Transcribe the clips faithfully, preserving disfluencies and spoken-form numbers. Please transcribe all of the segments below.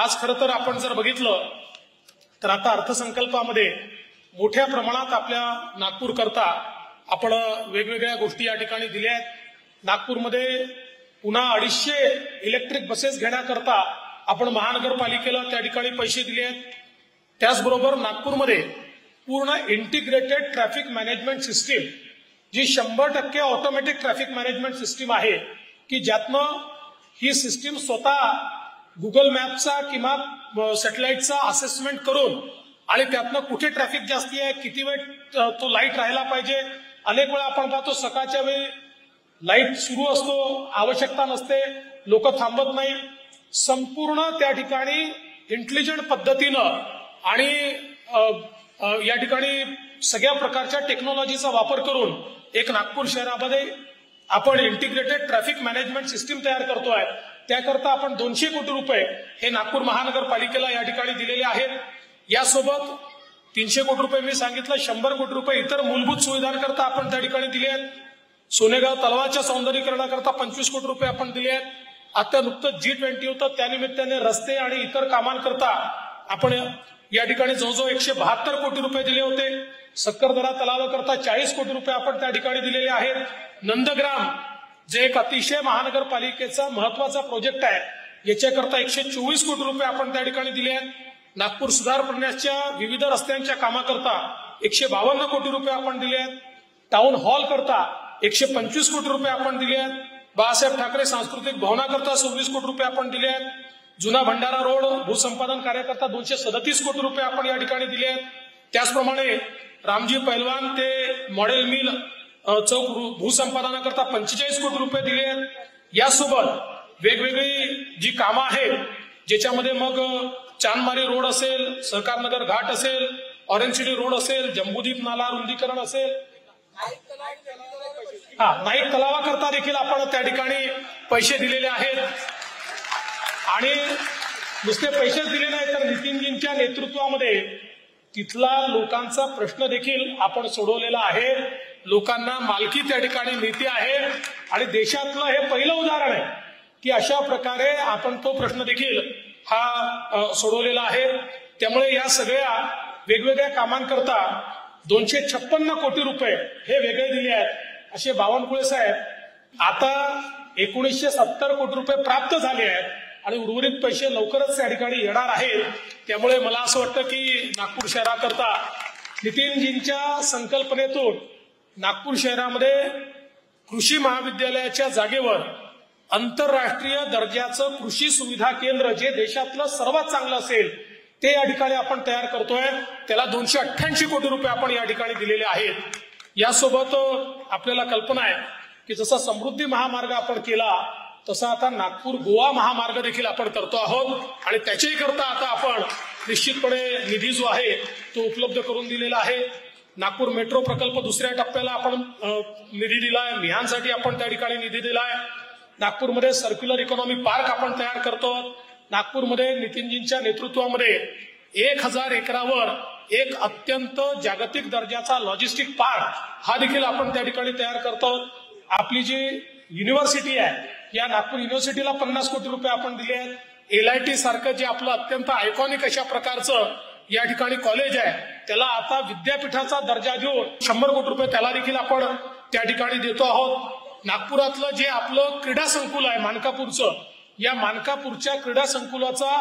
आज खरं तर आपण जर बघितलं तर आता अर्थसंकल्पामध्ये मोठ्या प्रमाणात आपल्या नागपूर करता आपण वेगवेगळ्या गोष्टी या ठिकाणी दिल्या आहेत। नागपूरमध्ये पुन्हा अडीचशे इलेक्ट्रिक बसेस घेण्याकरता आपण महानगरपालिकेला त्या ठिकाणी पैसे दिले आहेत। त्याचबरोबर नागपूरमध्ये पूर्ण इंटिग्रेटेड ट्रॅफिक मॅनेजमेंट सिस्टीम जी शंभर टक्के ऑटोमॅटिक ट्रॅफिक मॅनेजमेंट सिस्टीम आहे की ज्यातनं ही सिस्टीम स्वतः गुगल मॅपचा किंवा सॅटेलाइटचा असेसमेंट करून आणि त्यातनं कुठे ट्रॅफिक जास्ती आहे, किती वेळ तो लाईट राहायला पाहिजे। अनेक वेळा आपण पाहतो सकाळच्या वेळी लाईट सुरू असतो, आवश्यकता नसते, लोक थांबत नाही। संपूर्ण त्या ठिकाणी इंटेलिजंट पद्धतीनं आणि या ठिकाणी सगळ्या प्रकारच्या टेक्नॉलॉजीचा वापर करून एक नागपूर शहरामध्ये आपण इंटिग्रेटेड ट्रॅफिक मॅनेजमेंट सिस्टीम तयार करतोय। त्याकरता आपण दोनशे कोटी रुपये हे नागपूर महानगरपालिकेला या ठिकाणी दिलेले आहेत। यासोबत तीनशे कोटी रुपये मी सांगितलं, शंभर कोटी रुपये इतर मूलभूत सुविधांकरता आपण त्या ठिकाणी दिले आहेत। सोनेगाव तलावाच्या सौंदर्यीकरणाकरता पंचवीस कोटी रुपये आपण दिले आहेत। आता नुकतंच जी ट्वेंटी होतं त्यानिमित्ताने रस्ते आणि इतर कामांकरता आपण या ठिकाणी जवळजवळ एकशे बहात्तर कोटी रुपये दिले होते। सक्करदरा तलावाकरता चाळीस कोटी रुपये आपण त्या ठिकाणी दिलेले आहेत। नंदग्राम जे एक अतिशय महानगरपालिकेचा महत्वाचा प्रोजेक्ट आहे याच्याकरता एकशे चोवीस कोटी रुपये आपण त्या ठिकाणी दिले आहेत। नागपूर सुधार प्रन्यासच्या विविध रस्त्यांच्या कामाकरता एकशे बावन्न कोटी रुपये आपण दिले आहेत। टाउन हॉल करता एकशे पंचवीस कोटी रुपये आपण दिले आहेत। बाळासाहेब ठाकरे सांस्कृतिक भवनाकरता सव्वीस कोटी रुपये आपण दिले आहेत। जुना भंडारा रोड भूसंपादन कार्याकरता दोनशे सदतीस कोटी रुपये आपण या ठिकाणी दिले आहेत। त्याचप्रमाणे रामजी पैलवान ते मॉडेल मिल चौक भूसंपादनाकरता पंचेचाळीस कोटी रुपये दिले आहेत। यासोबत वेगवेगळी जी कामं आहेत ज्याच्यामध्ये मग चांदमारी रोड असेल, सरकारनगर घाट असेल, ऑरेंज सिटी रोड असेल, जम्बूदीप नाला रुंदीकरण असेल, हा नाईक तलावाकरता देखील आपण त्या ठिकाणी पैसे दिलेले आहेत। आणि नुसते पैसेच दिले नाही तर नितीनजींच्या नेतृत्वामध्ये तिथला लोकांचा प्रश्न देखील आपण सोडवलेला आहे। लोकांना मालकी त्या ठिकाणी मिळते आहे आणि देशातलं हे पहिलं उदाहरण आहे की अशा प्रकारे आपण तो प्रश्न देखील हा सोडवलेला आहे। त्यामुळे या सगळ्या वेगवेगळ्या कामांकरता दोनशे छप्पन्न कोटी रुपये हे वेगळे दिले आहेत। असे बावनकुळे साहेब आता एकोणीसशे सत्तर कोटी रुपये प्राप्त झाले आहेत आणि उर्वरित पैसे लवकरच या ठिकाणी येणार आहेत। त्यामुळे मला असं वाटतं की नागपूर शहराकरता नितीनजींच्या संकल्पनेतून नागपूर शहरामध्ये कृषी महाविद्यालयाच्या जागेवर आंतरराष्ट्रीय दर्जाचं कृषी सुविधा केंद्र जे देशातलं सर्वात चांगलं असेल ते या ठिकाणी आपण तयार करतोय। त्याला दोनशे अठ्ठ्याऐंशी कोटी रुपये आपण या ठिकाणी दिलेले आहेत। यासोबत आपल्याला कल्पना आहे की जसा समृद्धी महामार्ग आपण केला तसा आता नागपूर गोवा महामार्ग देखील आपण करतो आहोत आणि त्याच्याही करता आता आपण निश्चितपणे निधी जो आहे तो उपलब्ध करून दिलेला आहे। नागपूर मेट्रो प्रकल्प दुसऱ्या टप्प्याला आपण निधी दिलाय, मिहानसाठी आपण त्या ठिकाणी निधी दिलाय। नागपूरमध्ये सर्क्युलर इकॉनॉमी पार्क आपण तयार करतो। नागपूरमध्ये नितीनजींच्या नेतृत्वामध्ये एक हजार एकरावर एक अत्यंत जागतिक दर्जाचा लॉजिस्टिक पार्क हा देखील आपण त्या ठिकाणी तयार करतो। आपली जी युनिव्हर्सिटी आहे या नागपूर युनिव्हर्सिटीला पन्नास कोटी रुपये आपण दिले आहेत। एलआयटी सारखं जे आपलं अत्यंत आयकॉनिक अशा प्रकारचं या ठिकाणी कॉलेज आहे त्याला आता विद्यापीठाचा दर्जा देऊन शंभर कोटी रुपये त्याला देखील आपण त्या ठिकाणी देतो आहोत। नागपुरातलं जे आपलं क्रीडा संकुल आहे मानकापूरचं, या मानकापूरच्या क्रीडा संकुलाचा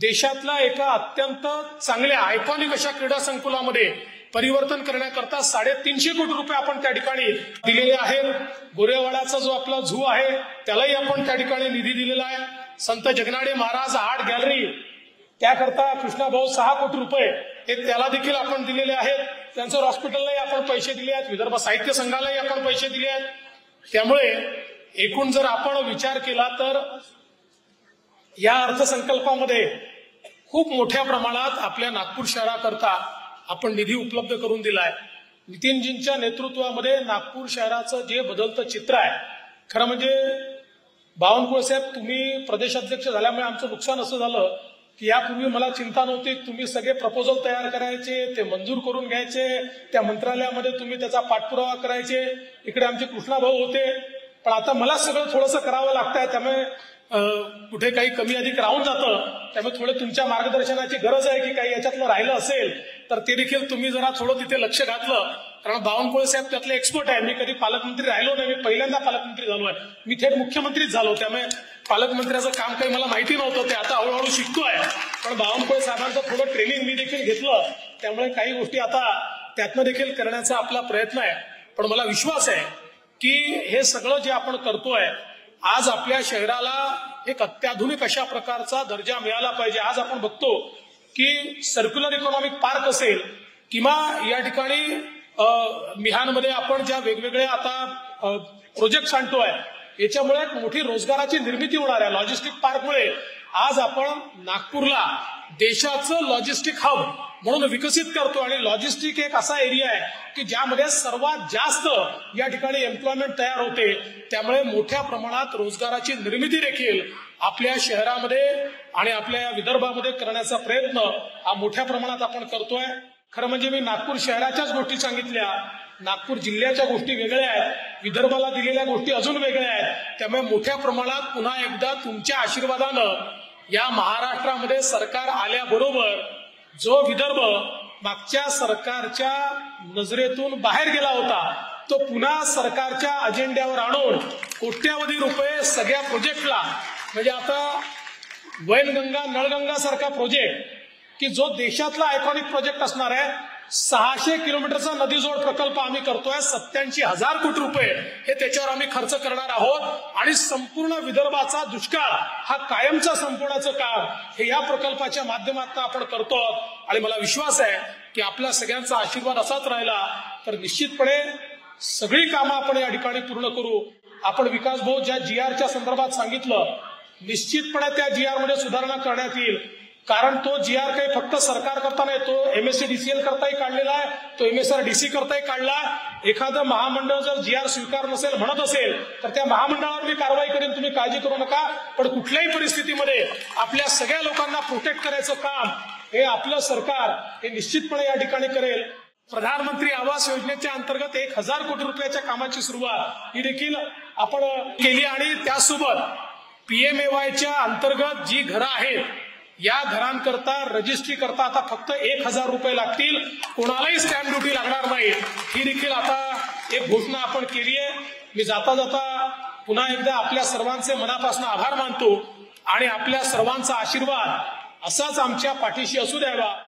देशातला एका अत्यंत चांगल्या आयकॉनिक अशा क्रीडा संकुलामध्ये परिवर्तन करण्याकरता साडेतीनशे कोटी रुपये आपण त्या ठिकाणी दिलेले आहेत। गोरेवाड्याचा जो आपला झू आहे त्यालाही आपण त्या ठिकाणी निधी दिलेला आहे। संत जगनाडे महाराज आर्ट गॅलरी त्याकरता कृष्णाभाऊ सहा कोटी रुपये हे त्याला देखील आपण दिलेले आहेत। त्यांचं हॉस्पिटललाही आपण पैसे दिले आहेत, विदर्भ साहित्य संघालाही आपण पैसे दिले आहेत। त्यामुळे एकूण जर आपण विचार केला तर या अर्थसंकल्पामध्ये खूप मोठ्या प्रमाणात आपल्या नागपूर शहराकरता आपण निधी उपलब्ध करून दिलाय। नितीनजींच्या नेतृत्वामध्ये नागपूर शहराचं जे बदलतं चित्र आहे, खरं म्हणजे बावनकुळे साहेब तुम्ही प्रदेशाध्यक्ष झाल्यामुळे आमचं नुकसान असं झालं की यापूर्वी मला चिंता नव्हती, तुम्ही सगळे प्रपोजल तयार करायचे, ते मंजूर करून घ्यायचे, त्या मंत्रालयामध्ये तुम्ही त्याचा पाठपुरावा करायचे, इकडे आमचे कृष्णाभाऊ होते, पण आता मला सगळं थोडंसं करावं लागतंय। त्यामुळे कुठे काही कमी अधिक राहून जातं, त्यामुळे थोडं तुमच्या मार्गदर्शनाची गरज आहे की काही याच्यातलं राहिलं असेल तर ते देखील तुम्ही जरा थोडं तिथे लक्ष घातलं, कारण बावनकुळे साहेब त्यातले एक्सपर्ट आहे. मी कधी पालकमंत्री राहिलो नाही, मी पहिल्यांदा पालकमंत्री झालो आहे, मी थेट मुख्यमंत्रीच झालो, त्यामुळे पालकमंत्र्याचं काम काही मला माहिती नव्हतं, ते आता हळूहळू शिकतोय. पण बावनकुळे साहेबांचं थोडं ट्रेनिंग मी देखील घेतलं, त्यामुळे काही गोष्टी आता त्यातनं देखील करण्याचा आपला प्रयत्न आहे. पण मला विश्वास आहे की हे सगळं जे आपण करतोय आज आपल्या शहराला एक अत्याधुनिक अशा प्रकारचा दर्जा मिळाला पाहिजे. आज आपण बघतो की सर्क्युलर इकॉनॉमिक पार्क असेल किंवा या ठिकाणी मिहानमध्ये आपण ज्या वेगवेगळे आता प्रोजेक्ट आणतोय याच्यामुळे एक मोठी रोजगाराची निर्मिती होणार आहे. लॉजिस्टिक पार्कमुळे आज आपण नागपूरला देशाचं लॉजिस्टिक हब म्हणून विकसित करतो, आणि लॉजिस्टिक एक असा एरिया आहे की ज्यामध्ये सर्वात जास्त या ठिकाणी एम्प्लॉयमेंट तयार होते, त्यामुळे मोठ्या प्रमाणात रोजगाराची निर्मिती देखील आपल्या शहरामध्ये आणि आपल्या विदर्भामध्ये करण्याचा प्रयत्न हा मोठ्या प्रमाणात आपण करतोय. खरं म्हणजे मी नागपूर शहराच्याच गोष्टी सांगितल्या, नागपूर जिल्ह्याच्या गोष्टी वेगळ्या आहेत, विदर्भाला दिलेल्या गोष्टी अजून वेगळ्या आहेत, त्यामुळे मोठ्या प्रमाणात पुन्हा एकदा तुमच्या आशीर्वादानं या महाराष्ट्रामध्ये सरकार आल्याबरोबर जो विदर्भ मागच्या सरकारच्या नजरेतून बाहेर गेला होता तो पुन्हा सरकारच्या अजेंड्यावर आणून कोट्यावधी रुपये सगळ्या प्रोजेक्टला, म्हणजे आता वैनगंगा नळगंगा सारखा प्रोजेक्ट की जो देशातला आयकॉनिक प्रोजेक्ट असणार आहे, सहाशे किलोमीटरचा नदीजोड प्रकल्प आम्ही करतोय, सत्त्याऐंशी हजार कोटी रुपये हे त्याच्यावर आम्ही खर्च करणार आहोत. आणि संपूर्ण विदर्भाचा दुष्काळ हा कायमचा संपवण्याचं काम हे या प्रकल्पाच्या माध्यमातून आपण करतो. आणि मला विश्वास आहे की आपला सगळ्यांचा आशीर्वाद असाच राहिला तर निश्चितपणे सगळी कामं आपण या ठिकाणी पूर्ण करू. आपण विकास भाऊ ज्या जी आरच्या संदर्भात सांगितलं, निश्चितपणे त्या जी आर मध्ये सुधारणा करण्यात येईल, कारण तो जी आर काही फक्त सरकार करता नाही, तो एमएससी डीसीएल करताही काढलेला आहे, तो एमएसआर डीसी करताही काढला. एखादं महामंडळ जर जी आर स्वीकार नसेल म्हणत असेल तर त्या महामंडळावर मी कारवाई करेन, तुम्ही काळजी करू नका. पण कुठल्याही परिस्थितीमध्ये आपल्या सगळ्या लोकांना प्रोटेक्ट करायचं काम हे आपलं सरकार हे निश्चितपणे या ठिकाणी करेल. प्रधानमंत्री आवास योजनेच्या अंतर्गत एक हजार कोटी रुपयाच्या कामाची सुरुवात ही देखील आपण केली, आणि त्यासोबत पीएमएवायच्या अंतर्गत जी घरं आहेत या घरांकरता रजिस्ट्री करता आता फक्त एक हजार रुपये लागतील, कोणालाही स्टॅम्प ड्युटी लागणार नाही, ही देखील आता एक घोषणा आपण केली आहे. मी जाता जाता पुन्हा एकदा आपल्या सर्वांचे मनापासून आभार मानतो आणि आपल्या सर्वांचा आशीर्वाद असाच आमच्या पाठीशी असू द्यावा.